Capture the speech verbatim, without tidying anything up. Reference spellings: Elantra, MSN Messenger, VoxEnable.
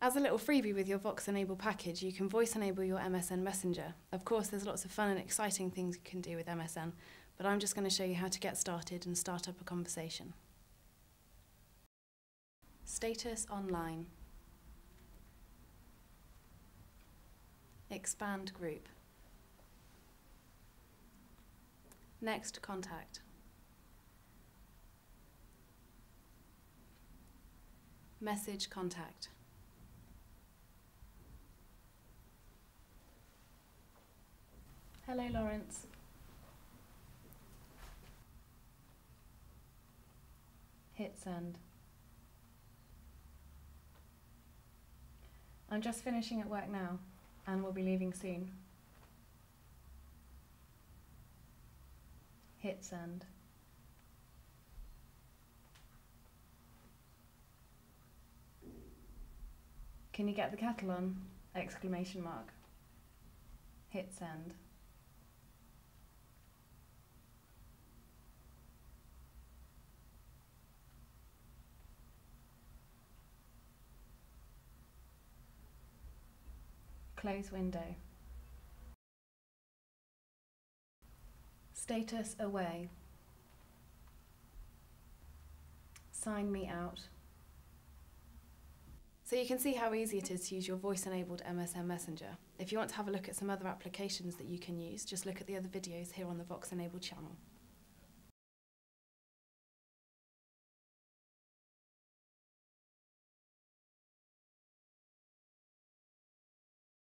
As a little freebie with your VoxEnable package, you can voice enable your M S N Messenger. Of course, there's lots of fun and exciting things you can do with M S N, but I'm just going to show you how to get started and start up a conversation. Status online. Expand group. Next contact. Message contact. Hello, Lawrence. Hit send. I'm just finishing at work now and will be leaving soon. Hit send. Can you get the kettle on? Exclamation mark. Hit send. Close window. Status away. Sign me out. So you can see how easy it is to use your voice-enabled M S N Messenger. If you want to have a look at some other applications that you can use, just look at the other videos here on the VoxEnable channel.